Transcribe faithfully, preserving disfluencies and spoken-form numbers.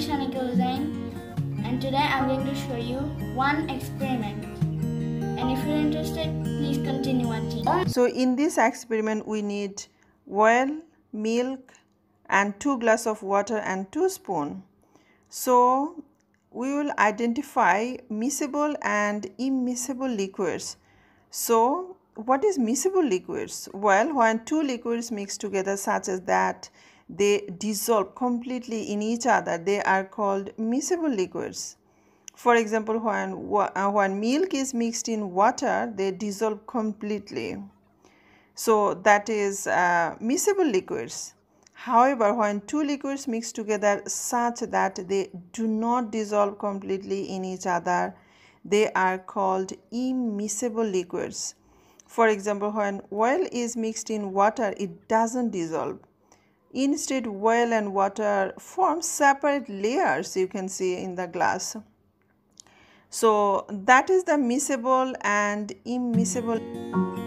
is Shanika Hussain, and today I'm going to show you one experiment. And if you're interested, please continue watching. So in this experiment, we need oil, milk, and two glass of water and two spoon. So we will identify miscible and immiscible liquids. So what is miscible liquids? Well, when two liquids mix together such as that they dissolve completely in each other, they are called miscible liquids. For example, when when milk is mixed in water, they dissolve completely. So that is uh, miscible liquids. However, when two liquids mix together such that they do not dissolve completely in each other, they are called immiscible liquids. For example, when oil is mixed in water, it doesn't dissolve. Instead, oil and water form separate layers, you can see in the glass. So that is the miscible and immiscible.